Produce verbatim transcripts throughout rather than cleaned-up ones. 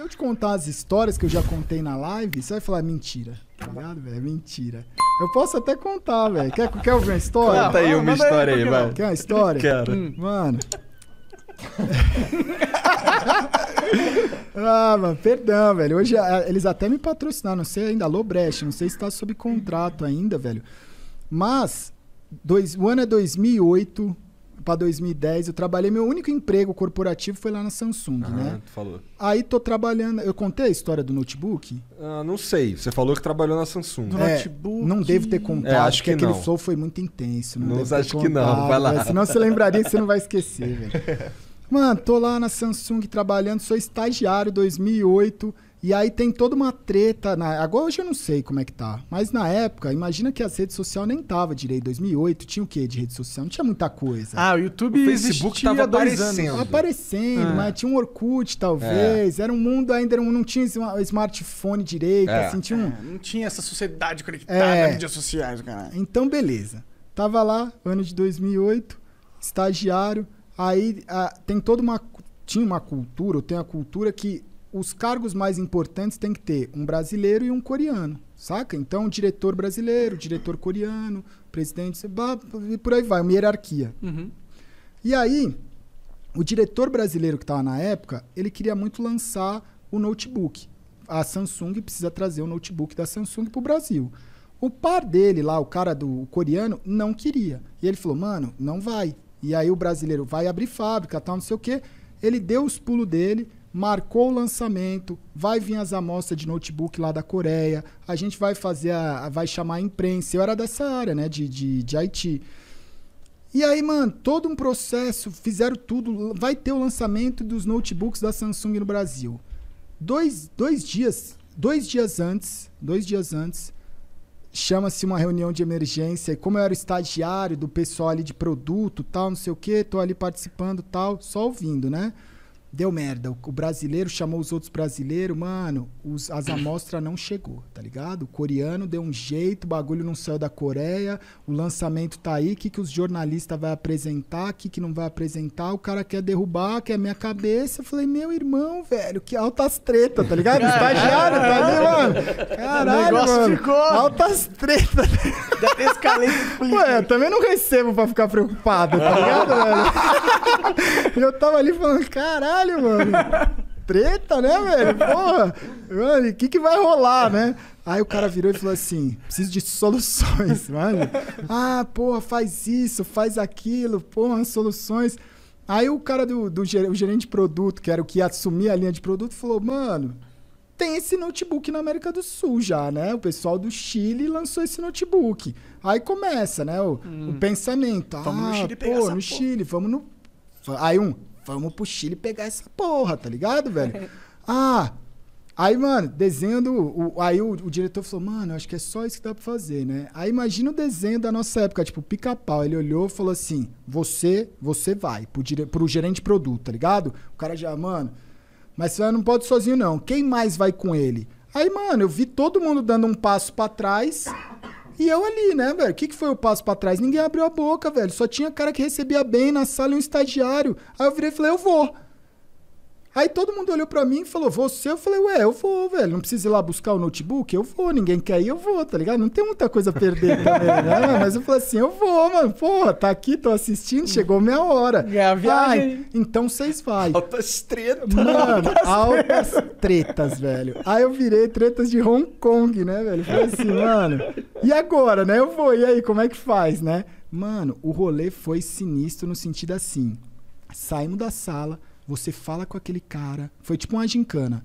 Se eu te contar as histórias que eu já contei na live, você vai falar mentira, tá ligado, velho? Mentira. Eu posso até contar, velho. Quer, quer ouvir uma história? Conta aí uma história aí, vai. Quer uma história? Quero. Hum, mano... Ah, mano, perdão, velho. Hoje eles até me patrocinaram, não sei ainda, Alô Brecht, não sei se tá sob contrato ainda, velho. Mas, dois, o ano é dois mil e oito pra dois mil e dez, eu trabalhei, meu único emprego corporativo foi lá na Samsung, ah, né? Tu falou. Aí tô trabalhando, eu contei a história do notebook? Ah, não sei, você falou que trabalhou na Samsung. Do é, notebook? Não devo ter contado, é, acho que aquele não. flow foi muito intenso. Não, não acho contado, que não, vai lá. Mas, senão você lembraria e você não vai esquecer, velho. Mano, tô lá na Samsung trabalhando, sou estagiário dois mil e oito, e aí tem toda uma treta, na... agora hoje eu não sei como é que tá, mas na época, imagina que as redes sociais nem tava direito, dois mil e oito, tinha o que de rede social? Não tinha muita coisa. Ah, o YouTube, o Facebook tava aparecendo. Tava aparecendo, é. mas tinha um Orkut talvez, é. era um mundo ainda, era um, não tinha smartphone direito, é. assim, tinha um... é, não tinha essa sociedade conectada é. nas mídias sociais, cara. Então, beleza. Tava lá, ano de dois mil e oito, estagiário. Aí a, tem toda uma... Tinha uma cultura, ou tem a cultura que os cargos mais importantes tem que ter um brasileiro e um coreano, saca? Então, diretor brasileiro, diretor coreano, presidente, e por aí vai, uma hierarquia. Uhum. E aí, o diretor brasileiro que estava na época, ele queria muito lançar o notebook. A Samsung precisa trazer o notebook da Samsung para o Brasil. O par dele lá, o cara do o coreano, não queria. E ele falou, mano, não vai. E aí o brasileiro vai abrir fábrica, tal, não sei o quê. Ele deu os pulos dele, marcou o lançamento, vai vir as amostras de notebook lá da Coreia, a gente vai fazer, a, a, vai chamar a imprensa. Eu era dessa área, né, de, de, de I T. E aí, mano, todo um processo, fizeram tudo, vai ter o lançamento dos notebooks da Samsung no Brasil. Dois, dois dias, dois dias antes, dois dias antes, chama-se uma reunião de emergência, e como eu era estagiário do pessoal ali de produto, tal, não sei o que, tô ali participando, tal, só ouvindo, né? Deu merda, o, o brasileiro chamou os outros brasileiros, mano, os, as amostras não chegou, tá ligado? O coreano deu um jeito, o bagulho não saiu da Coreia, o lançamento tá aí, o que, que os jornalistas vão apresentar, o que, que não vai apresentar, o cara quer derrubar, quer minha cabeça. Eu falei, meu irmão, velho, que altas tretas, tá ligado? Estagiário, tá ali, mano. Caralho, o negócio mano, ficou... altas tretas. Já escalei. Ué, eu também não recebo pra ficar preocupado, tá ligado, velho? Eu tava ali falando, caralho, mano. Treta, né, velho? Porra. Mano, o que, que vai rolar, né? Aí o cara virou e falou assim, preciso de soluções, mano. Ah, porra, faz isso, faz aquilo, porra, soluções. Aí o cara do, do ger, o gerente de produto, que era o que ia assumir a linha de produto, falou, mano, tem esse notebook na América do Sul já, né? O pessoal do Chile lançou esse notebook. Aí começa, né, o, hum. o pensamento. Ah, vamos no Chile pegar pô, essa no porra. Chile, vamos no... Aí um... Vamos pro Chile pegar essa porra, tá ligado, velho? Ah, aí, mano, desenho do... O, aí o, o diretor falou, mano, acho que é só isso que dá pra fazer, né? Aí imagina o desenho da nossa época, tipo, pica-pau. Ele olhou e falou assim, você, você vai pro, dire, pro gerente de produto, tá ligado? O cara já, mano, mas você não pode sozinho, não. Quem mais vai com ele? Aí, mano, eu vi todo mundo dando um passo pra trás... E eu ali, né, velho? O que, que foi o passo pra trás? Ninguém abriu a boca, velho. Só tinha cara que recebia bem na sala e um estagiário. Aí eu virei e falei, eu vou. Aí todo mundo olhou pra mim e falou, você? Eu falei, ué, eu vou, velho. Não precisa ir lá buscar o notebook? Eu vou. Ninguém quer ir, eu vou, tá ligado? Não tem muita coisa a perder também, né? Mas eu falei assim, eu vou, mano. Porra, tá aqui, tô assistindo, chegou minha hora. É a viagem. Ai, então vocês vai. Altas tretas. Mano, altas tretas, velho. Aí eu virei tretas de Hong Kong, né, velho? Eu falei assim, mano, e agora, né? Eu vou, e aí, como é que faz, né? Mano, o rolê foi sinistro no sentido assim. Saímos da sala... Você fala com aquele cara... Foi tipo uma gincana.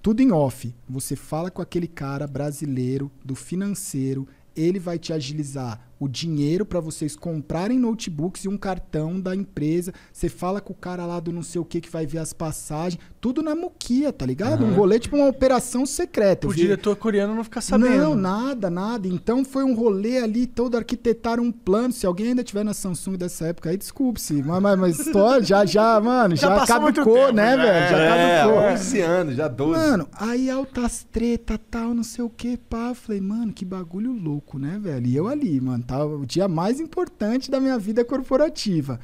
Tudo em off. Você fala com aquele cara brasileiro, do financeiro. Ele vai te agilizar o dinheiro para vocês comprarem notebooks e um cartão da empresa. Você fala com o cara lá do não sei o que que vai ver as passagens. Tudo na muquia, tá ligado? Uhum. Um rolê tipo uma operação secreta. O vi... diretor coreano não fica sabendo. Não, nada, nada. Então foi um rolê ali, todo arquitetaram um plano. Se alguém ainda tiver na Samsung dessa época aí, desculpe-se. Mas, mas, mas história já, já, mano, já, já caducou, tempo, né, né, velho? Já é, caducou. É, onze anos, já doze. Mano, aí altas treta, tal, não sei o que, pá. Falei, mano, que bagulho louco, né, velho? E eu ali, mano, tá o dia mais importante da minha vida corporativa.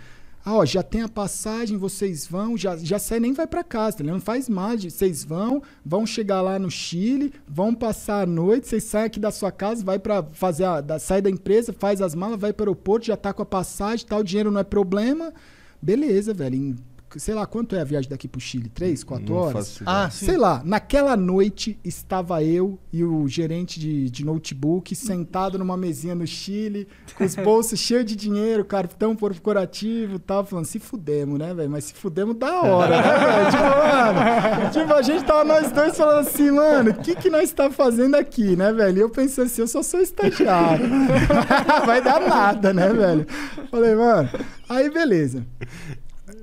Ah, ó, já tem a passagem, vocês vão, já, já sai, nem vai para casa, tá, não faz mal, vocês vão, vão chegar lá no Chile, vão passar a noite, vocês saem aqui da sua casa, vai para fazer a, da, sai da empresa, faz as malas, vai para o aeroporto, já tá com a passagem, tá, o dinheiro não é problema, beleza, velho, em, sei lá, quanto é a viagem daqui pro Chile? Três, quatro horas? Ah, sim. Sei lá, naquela noite estava eu e o gerente de, de notebook sentado numa mesinha no Chile, com os bolsos cheios de dinheiro, cartão corporativo e tal, falando, se fudemos, né, velho? Mas se fudemos da hora, né, velho? Tipo, mano, tipo, a gente tava nós dois falando assim, mano, o que que nós tá fazendo aqui, né, velho? E eu pensando assim, eu só sou estagiário. Vai dar nada, né, velho? Falei, mano, aí beleza.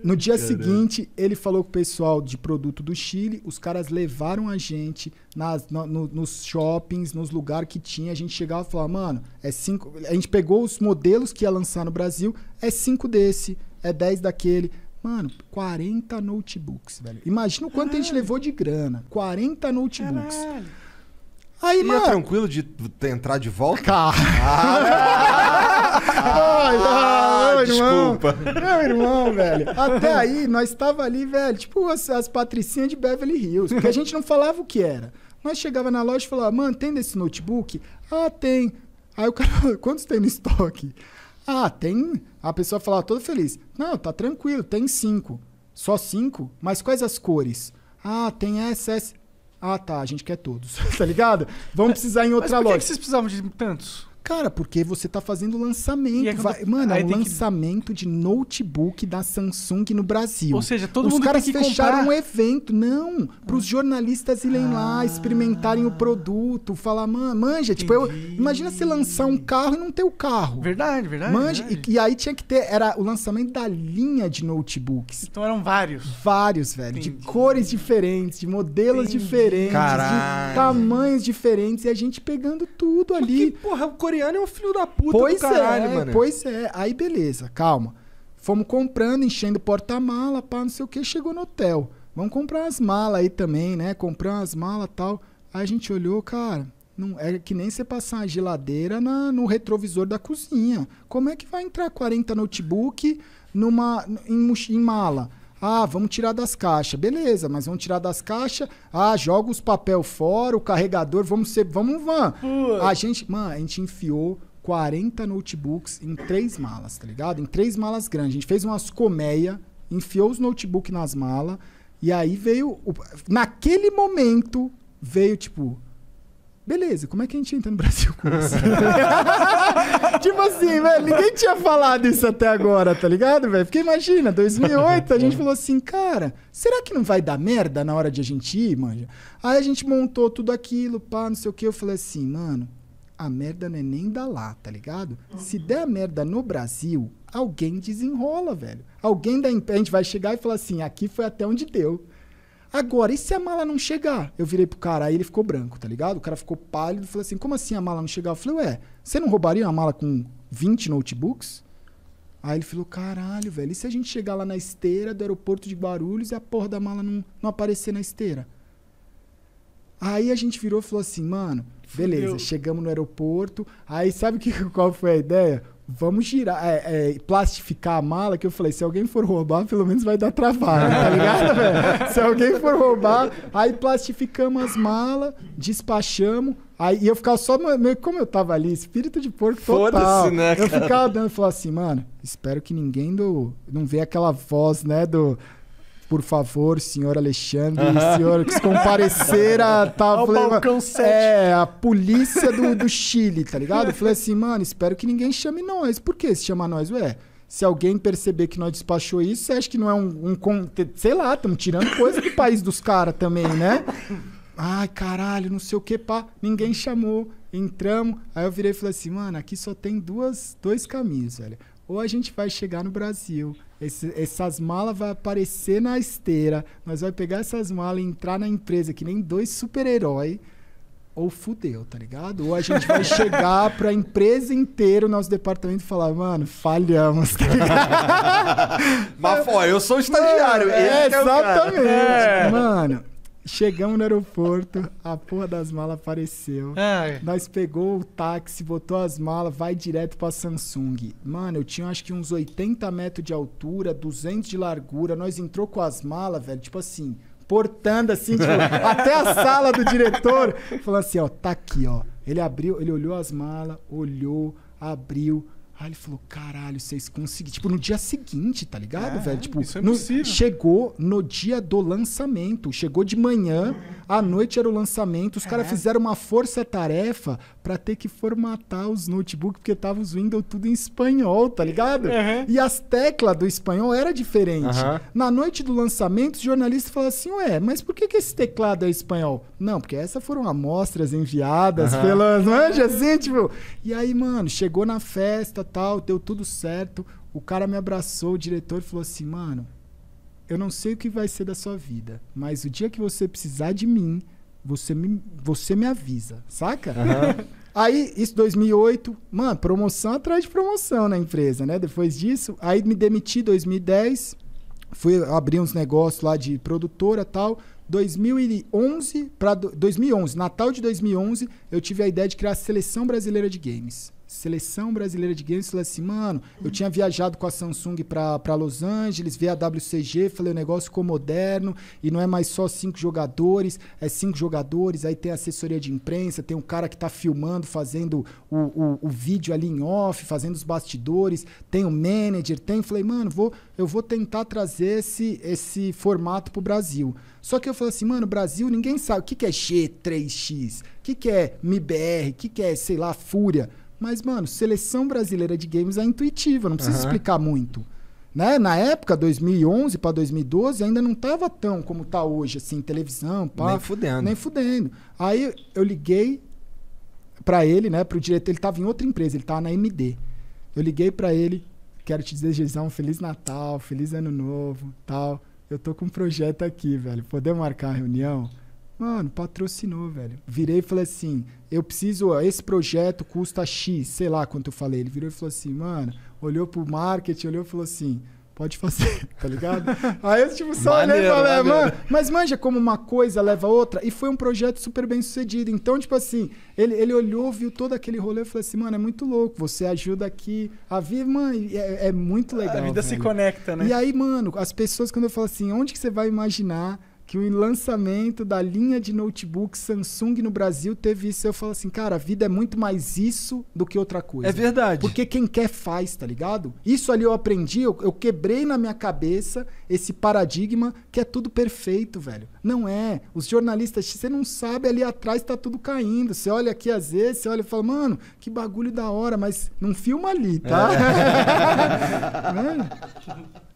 No dia Caramba. seguinte, ele falou com o pessoal de produto do Chile, os caras levaram a gente nas, no, no, nos shoppings, nos lugares que tinha, a gente chegava e falava, mano, é cinco, a gente pegou os modelos que ia lançar no Brasil, é cinco desse, é dez daquele, mano, quarenta notebooks, velho. Imagina o quanto Caralho. a gente levou de grana, quarenta notebooks. Caralho. Aí, e mano... é tranquilo de entrar de volta? Caralho. Ai, ai. Meu irmão, Desculpa. Meu irmão, velho. Até aí, nós estava ali, velho, tipo as, as patricinhas de Beverly Hills. Porque a gente não falava o que era. Nós chegava na loja e falava, mano, tem desse notebook? Ah, tem. Aí o cara falou, quantos tem no estoque? Ah, tem. A pessoa falava toda feliz. Não, tá tranquilo, tem cinco. Só cinco? Mas quais as cores? Ah, tem essa, essa. Ah, tá, a gente quer todos. Tá ligado? Vamos precisar em outra Mas por loja. Por que vocês precisavam de tantos? Cara, porque você tá fazendo lançamento. É vai... tô... Mano, é um lançamento que... de notebook da Samsung no Brasil. Ou seja, todo Os mundo caras tem que fecharam comprar... um evento. Não, pros jornalistas irem ah. lá, experimentarem o produto, falar, mano, manja. Entendi. Tipo, eu... imagina você lançar um carro e não ter o carro. Verdade, verdade. Manja. Verdade. E, e aí tinha que ter, era o lançamento da linha de notebooks. Então eram vários. Vários, velho. Entendi. De cores diferentes, de modelos Entendi. diferentes, Caralho. de tamanhos diferentes. E a gente pegando tudo ali. Porque, porra, o coreano é um filho da puta pois do caralho, é, mano. Pois é, aí beleza, calma. Fomos comprando, enchendo porta-mala, pá, não sei o que, chegou no hotel. Vamos comprar as malas aí também, né? Comprar as malas e tal. Aí a gente olhou, cara, não, é que nem você passar a geladeira na, no retrovisor da cozinha. Como é que vai entrar quarenta notebook numa, em, em mala? Ah, vamos tirar das caixas. Beleza, mas vamos tirar das caixas. Ah, joga os papel fora, o carregador, vamos ser... Vamos, van. A gente, mano, a gente enfiou quarenta notebooks em três malas, tá ligado? Em três malas grandes. A gente fez umas colmeias, enfiou os notebooks nas malas e aí veio... O, naquele momento, veio, tipo... Beleza, como é que a gente entra no Brasil com isso? Tipo assim, velho, ninguém tinha falado isso até agora, tá ligado, velho? Porque imagina, dois mil e oito, a gente falou assim, cara, será que não vai dar merda na hora de a gente ir, manja? Aí a gente montou tudo aquilo, pá, não sei o que, eu falei assim, mano, a merda não é nem da lá, tá ligado? Se der a merda no Brasil, alguém desenrola, velho. Alguém da empresa, a gente vai chegar e falar assim, aqui foi até onde deu. Agora, e se a mala não chegar? Eu virei pro cara, aí ele ficou branco, tá ligado? O cara ficou pálido e falou assim, como assim a mala não chegar? Eu falei, ué, você não roubaria uma mala com vinte notebooks? Aí ele falou, caralho, velho, e se a gente chegar lá na esteira do aeroporto de Guarulhos e a porra da mala não, não aparecer na esteira? Aí a gente virou e falou assim, mano, beleza, Meu... chegamos no aeroporto, aí sabe que, qual foi a ideia? Vamos girar, é, é, plastificar a mala, que eu falei, se alguém for roubar, pelo menos vai dar trabalho, tá ligado, velho? Se alguém for roubar, aí plastificamos as malas, despachamos, aí e eu ficava só, meio, como eu tava ali, espírito de porco total. Foda-se, né, cara? Eu ficava dando, falava assim, mano, espero que ninguém do, não vê aquela voz, né, do... Por favor, senhor Alexandre, uhum. senhor que se comparecer a tal... É, a polícia do, do Chile, tá ligado? Eu falei assim, mano, espero que ninguém chame nós. Por que se chama nós? Ué, se alguém perceber que nós despachou isso, você acha que não é um... um sei lá, estamos tirando coisa do país dos caras também, né? Ai, caralho, não sei o que, pá. Ninguém chamou, entramos. Aí eu virei e falei assim, mano, aqui só tem duas, dois caminhos, velho. Ou a gente vai chegar no Brasil, esse, essas malas vão aparecer na esteira, nós vamos pegar essas malas e entrar na empresa que nem dois super-heróis, ou fudeu, tá ligado? Ou a gente vai chegar pra empresa inteira, o nosso departamento, e falar, mano, falhamos, tá ligado? Mas, pô, eu sou estagiário. Mano, é, exatamente. É. Mano... Chegamos no aeroporto, a porra das malas apareceu. Ai. Nós pegou o táxi, botou as malas, vai direto pra Samsung. Mano, eu tinha acho que uns oitenta metros de altura, duzentos de largura. Nós entrou com as malas, velho, tipo assim, portando assim, tipo, até a sala do diretor. Falou assim, ó, tá aqui, ó. Ele abriu, ele olhou as malas, olhou, abriu. Aí ele falou, caralho, vocês conseguiram. Tipo, no dia seguinte, tá ligado, é, velho? Tipo, isso é impossível. No, chegou no dia do lançamento. Chegou de manhã, à noite era o lançamento. Os é. caras fizeram uma força-tarefa pra ter que formatar os notebooks, porque tava os Windows tudo em espanhol, tá ligado? Uhum. E as teclas do espanhol eram diferentes. Uhum. Na noite do lançamento, os jornalistas falaram assim, ué, mas por que, que esse teclado é espanhol? Não, porque essas foram amostras enviadas uhum. pelas manjas, assim, tipo... E aí, mano, chegou na festa, tal, deu tudo certo. O cara me abraçou, o diretor falou assim, mano, eu não sei o que vai ser da sua vida, mas o dia que você precisar de mim, você me, você me avisa, saca? Uhum. Aí, isso dois mil e oito, mano, promoção atrás de promoção na empresa, né? Depois disso, aí me demiti em dois mil e dez, fui abrir uns negócios lá de produtora e tal. dois mil e onze, para dois mil e onze, Natal de dois mil e onze, eu tive a ideia de criar a Seleção Brasileira de Games. Seleção Brasileira de Games, falei assim, mano, eu tinha viajado com a Samsung para Los Angeles, vi a W C G, falei, o negócio ficou moderno e não é mais só cinco jogadores, é cinco jogadores, aí tem assessoria de imprensa, tem um cara que tá filmando, fazendo o, o, o vídeo ali em off, fazendo os bastidores, tem o manager, tem, falei, mano, vou, eu vou tentar trazer esse, esse formato pro Brasil. Só que eu falei assim, mano, Brasil, ninguém sabe, o que que é G três X? O que que é M I B R? O que que é, sei lá, Fúria? Mas, mano, Seleção Brasileira de Games é intuitiva, não precisa uhum. explicar muito. Né? Na época, dois mil e onze para dois mil e doze, ainda não tava tão como tá hoje, assim, televisão, pá. Nem fudendo. Nem fudendo. Aí eu liguei para ele, né, pro diretor, ele tava em outra empresa, ele tava na M D. Eu liguei para ele, quero te dizer, Gizão, um Feliz Natal, Feliz Ano Novo, tal. Eu tô com um projeto aqui, velho, podemos marcar a reunião? Mano, patrocinou, velho. Virei e falei assim, eu preciso, ó, esse projeto custa X, sei lá quanto eu falei. Ele virou e falou assim, mano, olhou pro marketing, olhou e falou assim, pode fazer, tá ligado? Aí eu tipo, só olhei e falei, mano, mas manja como uma coisa leva a outra. E foi um projeto super bem sucedido. Então, tipo assim, ele, ele olhou, viu todo aquele rolê e falou assim, mano, é muito louco, você ajuda aqui a vida, mano, é, é muito legal. A vida velho. se conecta, né? E aí, mano, as pessoas quando eu falo assim, onde que você vai imaginar que o lançamento da linha de notebook Samsung no Brasil teve isso. Eu falo assim, cara, a vida é muito mais isso do que outra coisa. É verdade. Porque quem quer faz, tá ligado? Isso ali eu aprendi, eu, eu quebrei na minha cabeça esse paradigma que é tudo perfeito, velho. Não é. Os jornalistas, você não sabe, ali atrás tá tudo caindo. Você olha aqui às vezes, você olha e fala, mano, que bagulho da hora, mas não filma ali, tá? É.